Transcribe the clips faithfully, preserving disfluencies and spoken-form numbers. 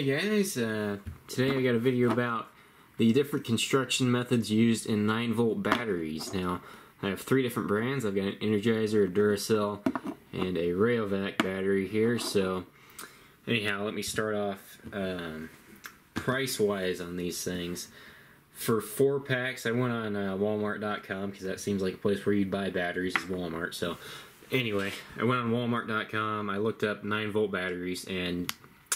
Hey guys, uh, today I got a video about the different construction methods used in nine volt batteries. Now, I have three different brands. I've got an Energizer, a Duracell, and a Rayovac battery here. So, anyhow, let me start off um, price-wise on these things. For four packs, I went on uh, Walmart dot com because that seems like a place where you'd buy batteries is Walmart. So, anyway, I went on Walmart dot com, I looked up nine volt batteries, and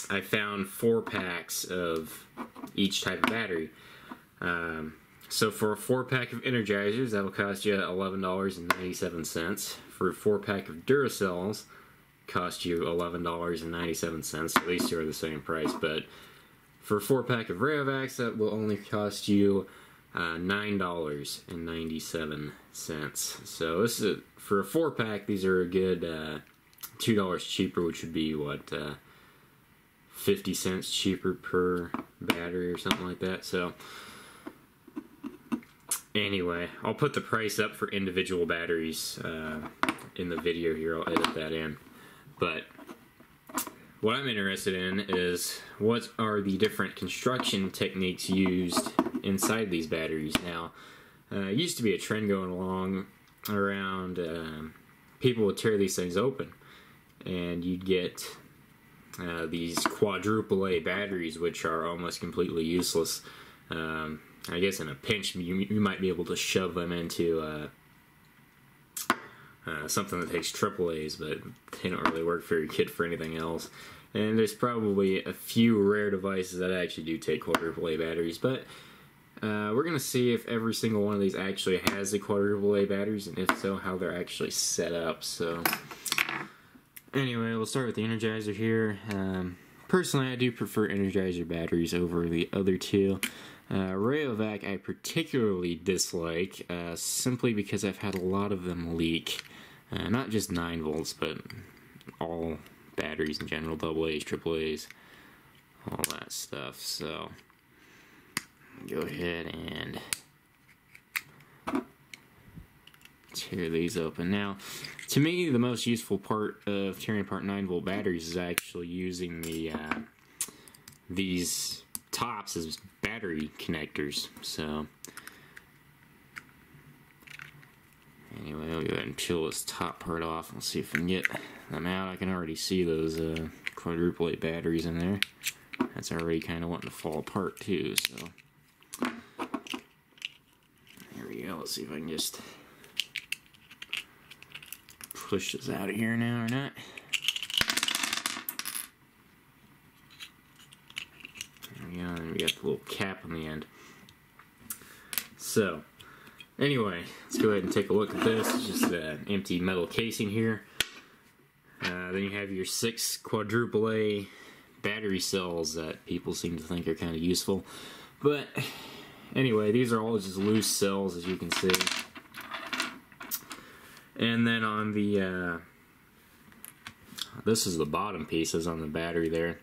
I found four packs of each type of battery. Um, so for a four pack of Energizers, that'll cost you eleven dollars and ninety-seven cents. For a four pack of Duracells, cost you eleven dollars and ninety-seven cents. So these two are the same price, but for a four pack of Rayovacs, that will only cost you uh, nine dollars and ninety-seven cents. So this is a, for a four pack, these are a good uh, two dollars cheaper, which would be what, Uh, fifty cents cheaper per battery or something like that. So anyway, I'll put the price up for individual batteries uh, in the video here. I'll edit that in. But what I'm interested in is what are the different construction techniques used inside these batteries. Now, uh, it used to be a trend going along around um, people would tear these things open and you'd get Uh, these quadruple A batteries, which are almost completely useless. Um, I guess in a pinch, you, you might be able to shove them into uh, uh, something that takes triple A's, but they don't really work for your kid for anything else. And there's probably a few rare devices that actually do take quadruple A batteries, but uh, we're going to see if every single one of these actually has the quadruple A batteries, and if so, how they're actually set up. So anyway, we'll start with the Energizer here. Um, personally, I do prefer Energizer batteries over the other two. Uh, Rayovac I particularly dislike, uh, simply because I've had a lot of them leak. Uh, not just nine volts, but all batteries in general, double A's, triple A's, all that stuff. So, go ahead and tear these open. Now, to me, the most useful part of tearing apart nine volt batteries is actually using the uh, these tops as battery connectors. So, anyway, I'll go ahead and peel this top part off. We'll see if we can get them out. I can already see those uh, quadruple A batteries in there. That's already kind of wanting to fall apart too. So, there we go. Let's see if I can just push this out of here now or not. There we go, and we got the little cap on the end. So, anyway, let's go ahead and take a look at this. It's just an empty metal casing here. Uh, then you have your six quadruple A battery cells that people seem to think are kind of useful. But, anyway, these are all just loose cells, as you can see. And then on the, uh, this is the bottom pieces on the battery there.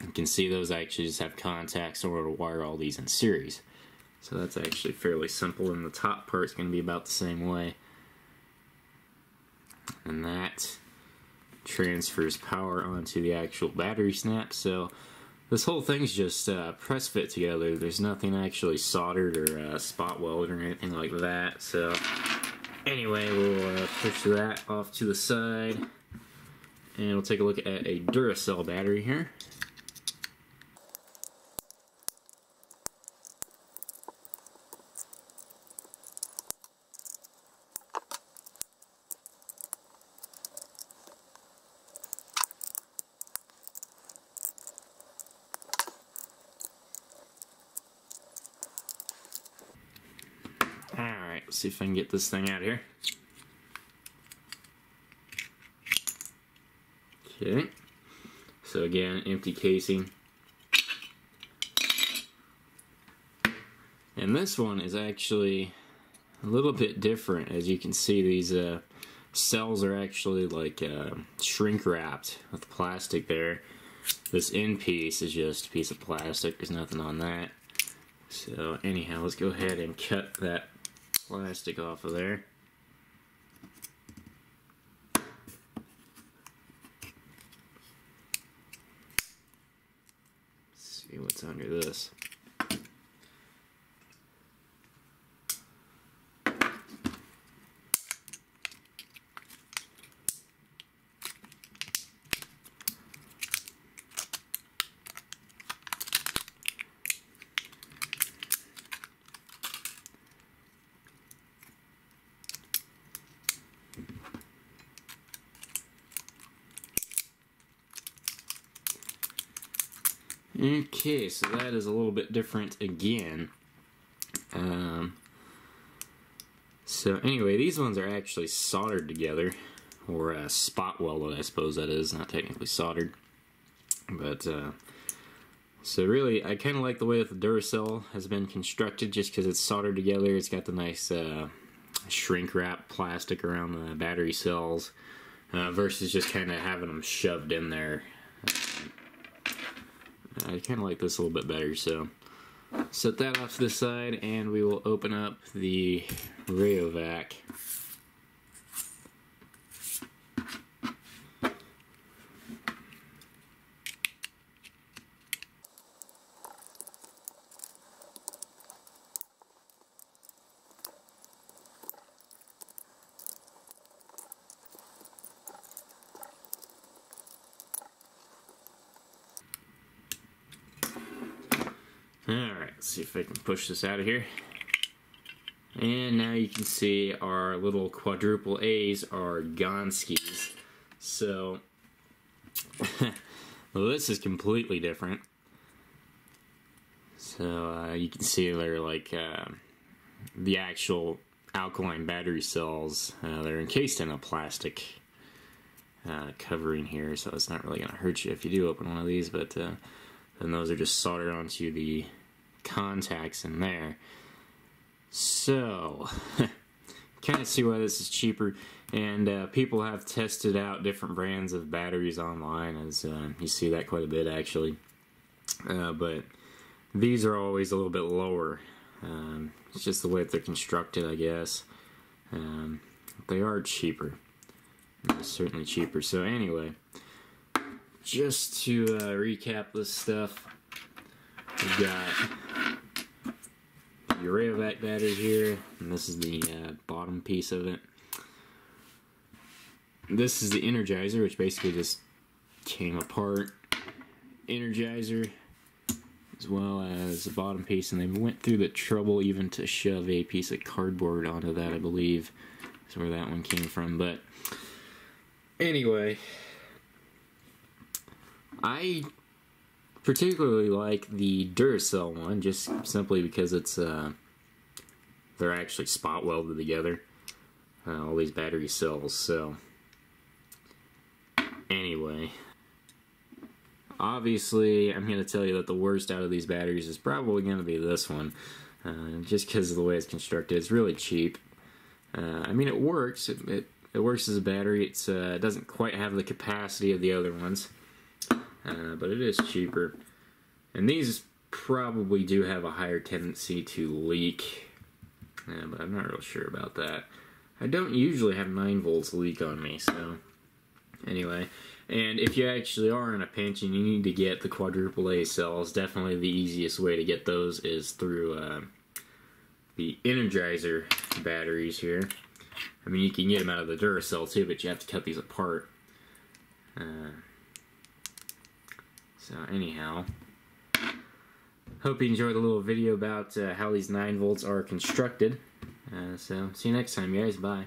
You can see those actually just have contacts in order to wire all these in series. So that's actually fairly simple, and the top part's going to be about the same way. And that transfers power onto the actual battery snap. So this whole thing's just uh, press fit together. There's nothing actually soldered or uh, spot welded or anything like that. So anyway, we'll uh, push that off to the side, and we'll take a look at a Duracell battery here. Alright, let's see if I can get this thing out of here. Okay. So again, empty casing. And this one is actually a little bit different. As you can see, these uh, cells are actually like uh, shrink wrapped with plastic there. This end piece is just a piece of plastic. There's nothing on that. So anyhow, let's go ahead and cut that plastic off of there. see what's under this. Okay, so that is a little bit different again. Um, so anyway, these ones are actually soldered together, or uh, spot welded, I suppose that is, not technically soldered. But uh, so really, I kind of like the way that the Duracell has been constructed, just because it's soldered together. It's got the nice uh, shrink wrap plastic around the battery cells, uh, versus just kind of having them shoved in there. I kind of like this a little bit better, so set that off to the side and we will open up the Rayovac. Alright, let's see if I can push this out of here. And now you can see our little quadruple A's are Gonskis. So, well, this is completely different. So, uh, you can see they're like uh, the actual alkaline battery cells. Uh, they're encased in a plastic uh, covering here, so it's not really going to hurt you if you do open one of these, but... Uh, and those are just soldered onto the contacts in there. So, kind of see why this is cheaper. And uh, people have tested out different brands of batteries online, as uh, you see that quite a bit actually. Uh, but these are always a little bit lower. Um, it's just the way that they're constructed, I guess. Um, they are cheaper. They're certainly cheaper. So anyway. Just to uh, recap this stuff, we've got the Rayovac battery here, and this is the uh, bottom piece of it. This is the Energizer, which basically just came apart. Energizer, as well as the bottom piece, and they went through the trouble even to shove a piece of cardboard onto that, I believe. That's where that one came from, but anyway... I particularly like the Duracell one, just simply because it's uh, they're actually spot welded together, uh, all these battery cells. So anyway, obviously I'm going to tell you that the worst out of these batteries is probably going to be this one, uh, just because of the way it's constructed. It's really cheap. Uh, I mean, it works. It, it, it works as a battery. It's uh, it doesn't quite have the capacity of the other ones. Uh, but it is cheaper, and these probably do have a higher tendency to leak, uh, but I'm not real sure about that. I don't usually have nine volts leak on me, so anyway. And if you actually are in a pinch and you need to get the quadruple A cells, definitely the easiest way to get those is through uh, the Energizer batteries here. I mean, you can get them out of the Duracell too, but you have to cut these apart. Uh, So anyhow, hope you enjoyed the little video about uh, how these nine volts are constructed. Uh, so see you next time, guys. Bye.